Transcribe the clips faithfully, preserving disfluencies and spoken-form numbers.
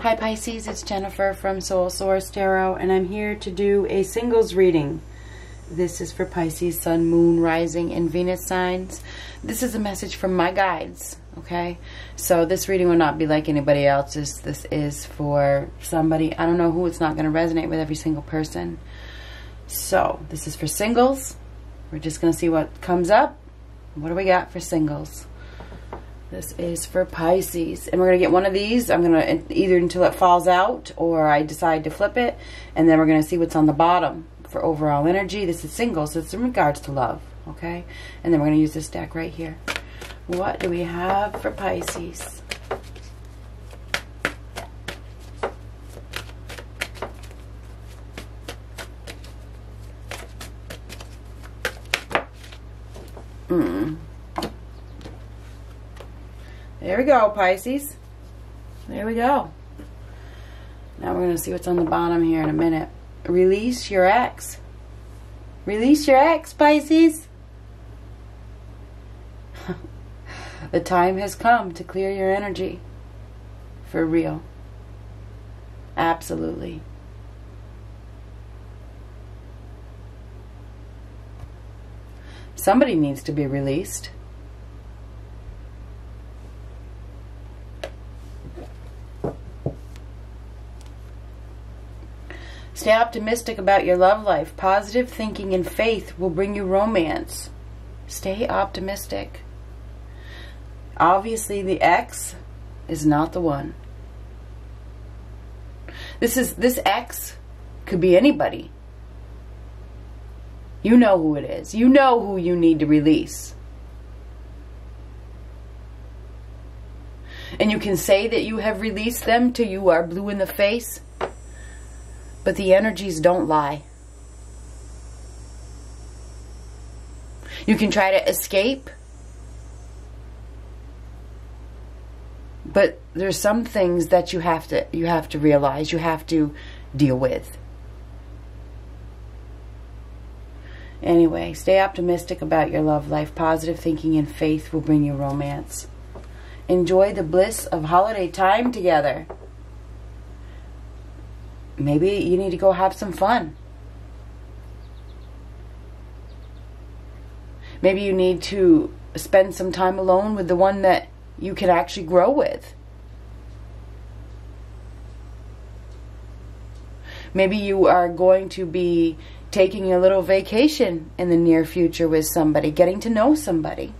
Hi Pisces, it's Jennifer from Soul Source Tarot, and I'm here to do a singles reading. This is for Pisces, Sun, Moon, Rising, and Venus signs. This is a message from my guides, okay? So this reading will not be like anybody else's. This is for somebody. I don't know who. It's not going to resonate with every single person. So this is for singles. We're just going to see what comes up. What do we got for singles? This is for Pisces, and we're going to get one of these. I'm going to either until it falls out or I decide to flip it, and then we're going to see what's on the bottom for overall energy. This is singles, so it's in regards to love, okay? And then we're going to use this deck right here. What do we have for Pisces? Mm. There we go, Pisces. There we go. Now we're going to see what's on the bottom here in a minute. Release your ex. Release your ex, Pisces. The time has come to clear your energy. For real. Absolutely. Somebody needs to be released. Stay optimistic about your love life. Positive thinking and faith will bring you romance. Stay optimistic. Obviously, the ex is not the one. This is this ex could be anybody. You know who it is. You know who you need to release. And you can say that you have released them till you are blue in the face. But the energies don't lie. You can try to escape, but there's some things that you have to you have to realize, you have to deal with. Anyway, stay optimistic about your love life. Positive thinking and faith will bring you romance. Enjoy the bliss of holiday time together. Maybe you need to go have some fun. Maybe you need to spend some time alone with the one that you can actually grow with. Maybe you are going to be taking a little vacation in the near future with somebody, getting to know somebody.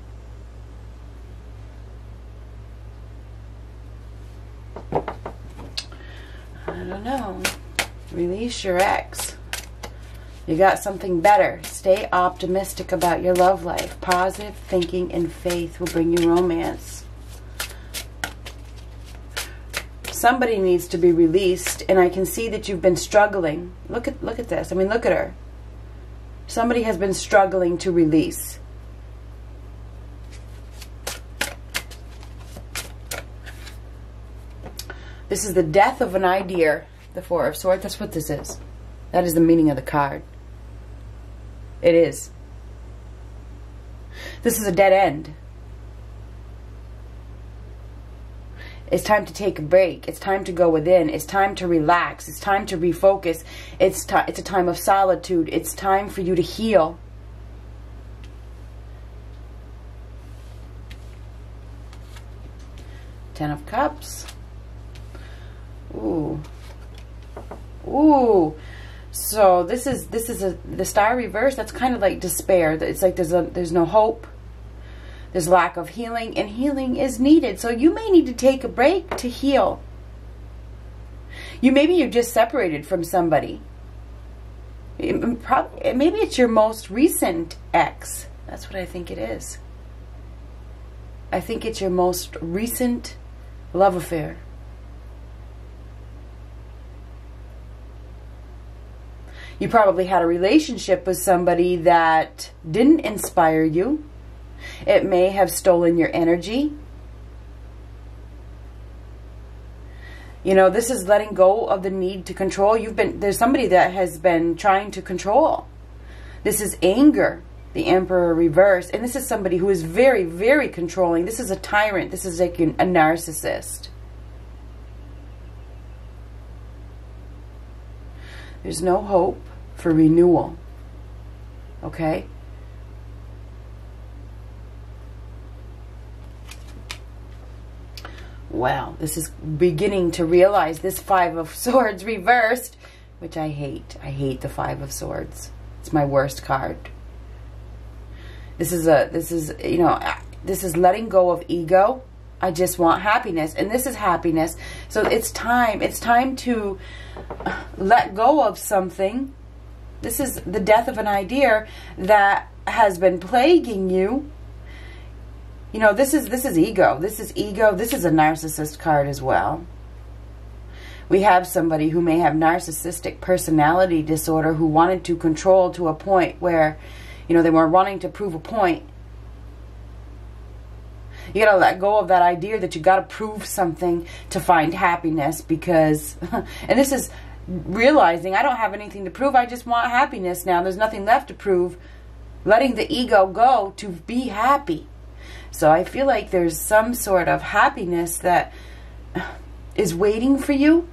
I don't know. Release your ex. You got something better. Stay optimistic about your love life. Positive thinking and faith will bring you romance. Somebody needs to be released, and I can see that you've been struggling. Look at look at this. I mean, look at her. Somebody has been struggling to release. This is the death of an idea. The Four of Swords, that's what this is. That is the meaning of the card. It is. This is a dead end. It's time to take a break. It's time to go within. It's time to relax. It's time to refocus. It's, ti- it's a time of solitude. It's time for you to heal. Ten of Cups. Ooh. Ooh, so this is this is a the star reversed. That's kind of like despair. It's like there's a there's no hope. There's lack of healing, and healing is needed. So you may need to take a break to heal. You maybe you just separated from somebody. It, probably, maybe it's your most recent ex. That's what I think it is. I think it's your most recent love affair. You probably had a relationship with somebody that didn't inspire you. It may have stolen your energy. You know, this is letting go of the need to control. You've been, there's somebody that has been trying to control. This is anger, the Emperor reversed. And this is somebody who is very, very controlling. This is a tyrant. This is like a narcissist. There's no hope for renewal. Okay? Wow, this is beginning to realize this Five of Swords reversed, which I hate. I hate the Five of Swords. It's my worst card. This is a, this is, you know, this is letting go of ego. I just want happiness, and this is happiness. So it's time, it's time to let go of something. This is the death of an idea that has been plaguing you. You know, this is, this is ego. This is ego. This is a narcissist card as well. We have somebody who may have narcissistic personality disorder who wanted to control to a point where, you know, they were wanting to prove a point. You gotta let go of that idea that you gotta prove something to find happiness, because, and this is realizing I don't have anything to prove. I just want happiness now. There's nothing left to prove. Letting the ego go to be happy. So I feel like there's some sort of happiness that is waiting for you,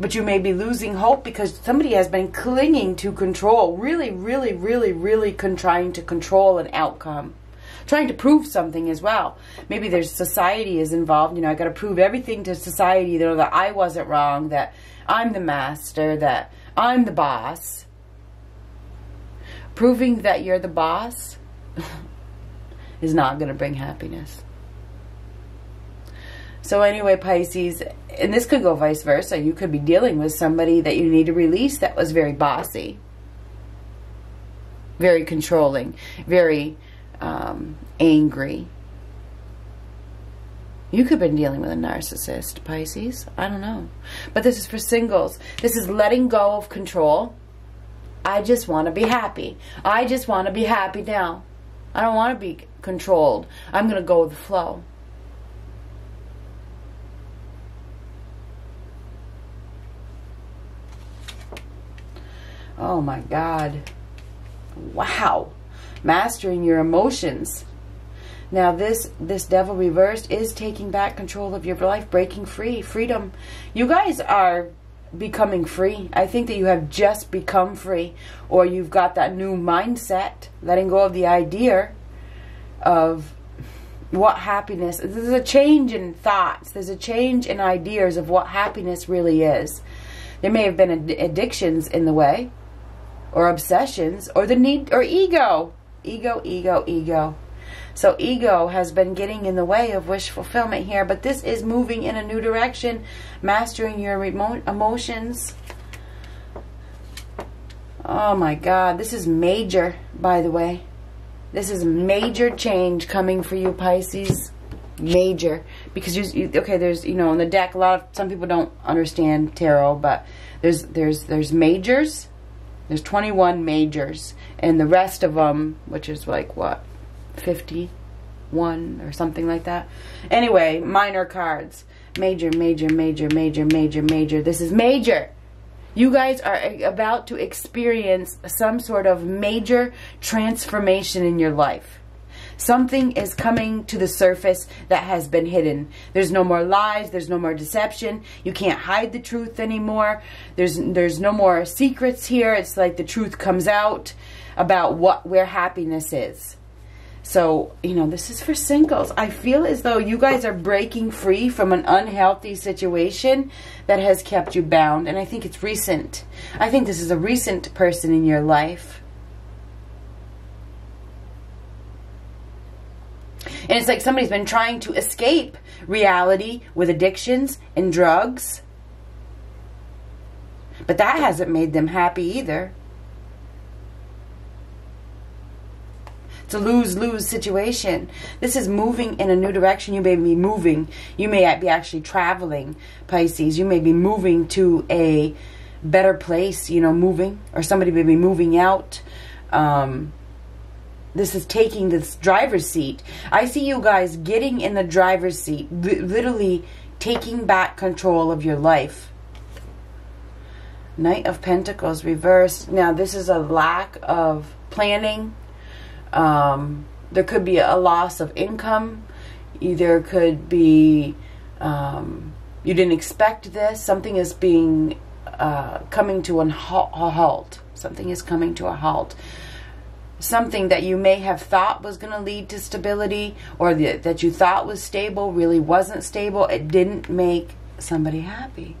but you may be losing hope because somebody has been clinging to control, really, really, really, really con trying to control an outcome. Trying to prove something as well. Maybe there's society is involved. You know, I got to prove everything to society, you know, that I wasn't wrong, that I'm the master, that I'm the boss. Proving that you're the boss is not going to bring happiness. So anyway, Pisces, and this could go vice versa. You could be dealing with somebody that you need to release that was very bossy, very controlling, very Um, angry. You could have been dealing with a narcissist, Pisces. I don't know. But this is for singles. This is letting go of control. I just want to be happy. I just want to be happy now. I don't want to be controlled. I'm going to go with the flow. Oh my God. Wow. Mastering your emotions. Now this this devil reversed is taking back control of your life, breaking free, freedom. You guys are becoming free. I think that you have just become free, or you've got that new mindset, letting go of the idea of what happiness. There's a change in thoughts. There's a change in ideas of what happiness really is. There may have been addictions in the way, or obsessions, or the need, or ego. Ego, ego, ego. So ego has been getting in the way of wish fulfillment here, but this is moving in a new direction, mastering your emotions. Oh my God, this is major, by the way. This is major change coming for you, Pisces. Major. Because, you, okay, there's, you know, in the deck, a lot of, some people don't understand tarot, but there's, there's, there's majors. There's twenty-one majors, and the rest of them, which is like, what, fifty-one or something like that? Anyway, minor cards. Major, major, major, major, major, major. This is major. You guys are about to experience some sort of major transformation in your life. Something is coming to the surface that has been hidden. There's no more lies. There's no more deception. You can't hide the truth anymore. There's there's no more secrets here. It's like the truth comes out about what where happiness is. So, you know, this is for singles. I feel as though you guys are breaking free from an unhealthy situation that has kept you bound. And I think it's recent. I think this is a recent person in your life. And it's like somebody's been trying to escape reality with addictions and drugs. But that hasn't made them happy either. It's a lose-lose situation. This is moving in a new direction. You may be moving. You may be actually traveling, Pisces. You may be moving to a better place, you know, moving. Or somebody may be moving out. Um... This is taking this driver's seat. I see you guys getting in the driver's seat, li literally taking back control of your life. Knight of Pentacles reversed. Now, this is a lack of planning. Um, there could be a loss of income. Either could be um, you didn't expect this. Something is being uh, coming to an ha a halt. Something is coming to a halt. Something that you may have thought was going to lead to stability, or the, that you thought was stable really wasn't stable. It didn't make somebody happy.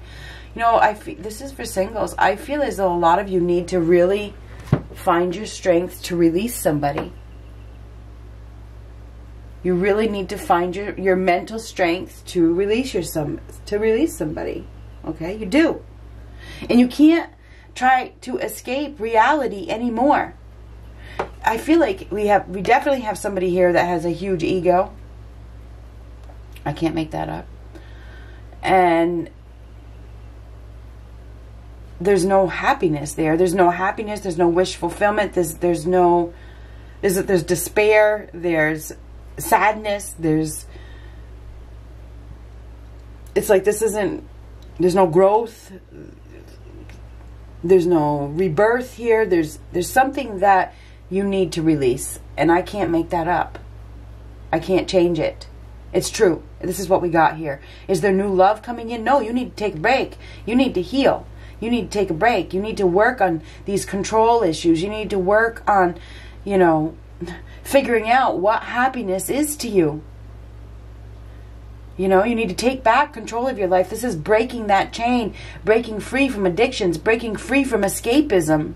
You know, I fe this is for singles. I feel as though a lot of you need to really find your strength to release somebody. You really need to find your, your mental strength to release your some to release somebody. Okay, you do. And you can't try to escape reality anymore. I feel like we have we definitely have somebody here that has a huge ego. I can't make that up. And there's no happiness there. There's no happiness. There's no wish fulfillment. There's there's no there's there's despair. There's sadness. There's it's like this isn't there's no growth. There's no rebirth here. There's there's something that you need to release, and I can't make that up. I can't change it. It's true. This is what we got here. Is there new love coming in? No, you need to take a break. You need to heal. You need to take a break. You need to work on these control issues. You need to work on, you know, figuring out what happiness is to you. You know, you need to take back control of your life. This is breaking that chain, breaking free from addictions, breaking free from escapism.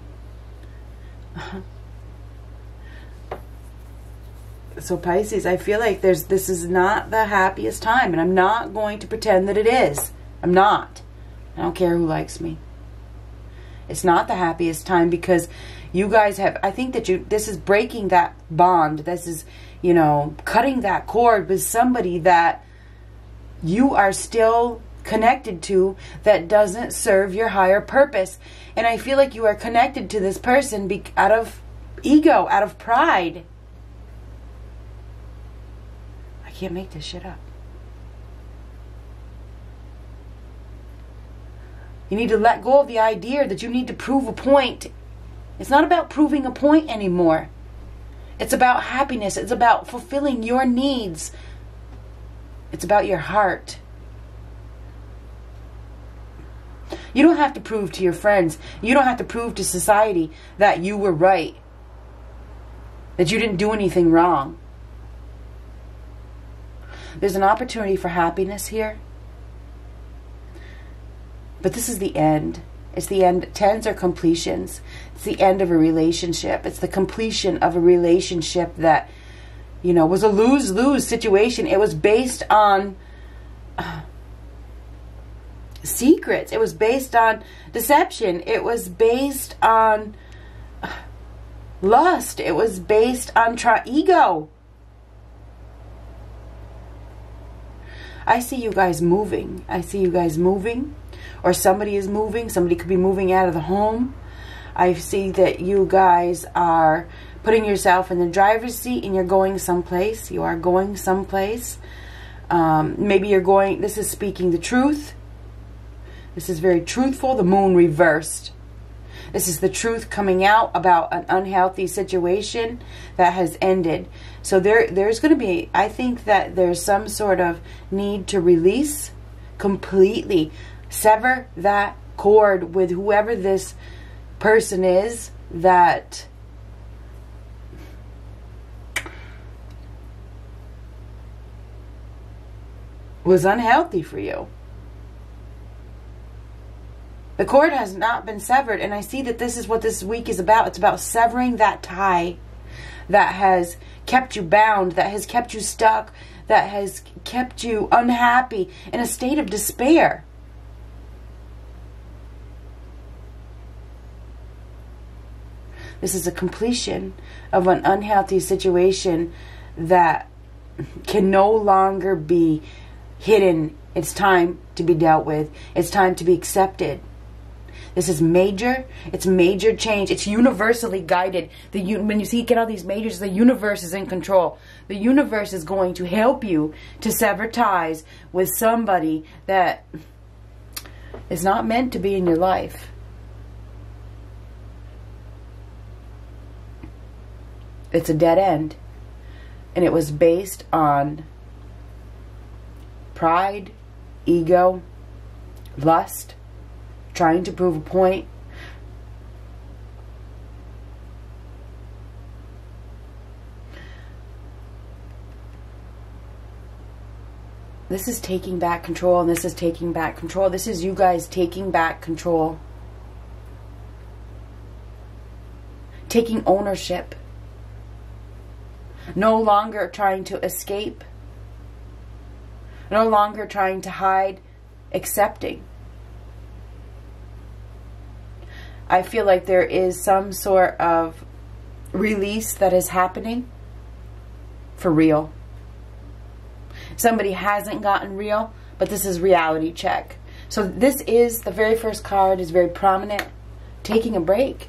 So Pisces, I feel like there's this is not the happiest time, and I'm not going to pretend that it is. I'm not. I don't care who likes me. It's not the happiest time because you guys have, I think that you, this is breaking that bond. This is, you know, cutting that cord with somebody that you are still connected to that doesn't serve your higher purpose. And I feel like you are connected to this person be, out of ego, out of pride. Can't make this shit up. You need to let go of the idea that you need to prove a point. It's not about proving a point anymore. It's about happiness. It's about fulfilling your needs. It's about your heart. You don't have to prove to your friends. You don't have to prove to society that you were right. That you didn't do anything wrong. There's an opportunity for happiness here. But this is the end. It's the end. Tens are completions. It's the end of a relationship. It's the completion of a relationship that, you know, was a lose-lose situation. It was based on uh, secrets. It was based on deception. It was based on uh, lust. It was based on tri- ego. I see you guys moving. I see you guys moving, or somebody is moving. Somebody could be moving out of the home. I see that you guys are putting yourself in the driver's seat and you're going someplace. You are going someplace. Um, maybe you're going, this is speaking the truth. This is very truthful. The moon reversed. This is the truth coming out about an unhealthy situation that has ended. So there, there's going to be, I think that there's some sort of need to release completely. Sever that cord with whoever this person is that was unhealthy for you. The cord has not been severed, and I see that this is what this week is about. It's about severing that tie that has kept you bound, that has kept you stuck, that has kept you unhappy in a state of despair. This is a completion of an unhealthy situation that can no longer be hidden. It's time to be dealt with. It's time to be accepted. This is major. It's major change. It's universally guided. The, when you see, get all these majors, the universe is in control. The universe is going to help you to sever ties with somebody that is not meant to be in your life. It's a dead end. And it was based on pride, ego, lust, trying to prove a point. This is taking back control, and this is taking back control. This is you guys taking back control. Taking ownership. No longer trying to escape. No longer trying to hide. Accepting. I feel like there is some sort of release that is happening for real. Somebody hasn't gotten real, but this is reality check. So this is, the very first card is very prominent, taking a break.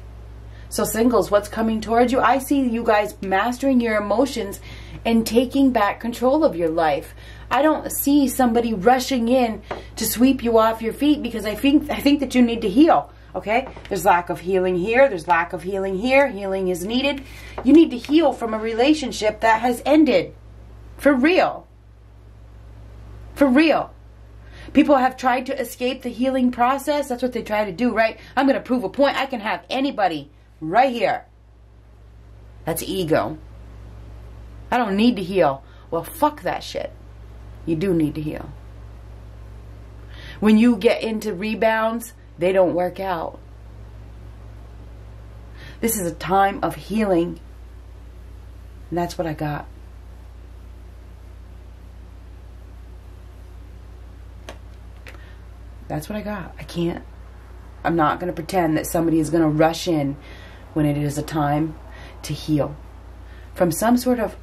So singles, what's coming towards you? I see you guys mastering your emotions and taking back control of your life. I don't see somebody rushing in to sweep you off your feet, because I think, I think that you need to heal, okay? There's lack of healing here. There's lack of healing here. Healing is needed. You need to heal from a relationship that has ended. For real. For real. People have tried to escape the healing process. That's what they try to do, right? I'm going to prove a point. I can have anybody right here. That's ego. I don't need to heal. Well, fuck that shit. You do need to heal. When you get into rebounds, they don't work out. This is a time of healing. And that's what I got. That's what I got. I can't. I'm not going to pretend that somebody is going to rush in when it is a time to heal from some sort of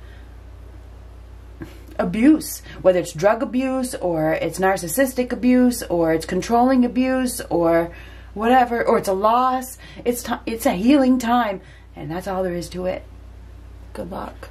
abuse, whether it's drug abuse or it's narcissistic abuse or it's controlling abuse or whatever, or it's a loss. It's, it's a healing time, and that's all there is to it. Good luck.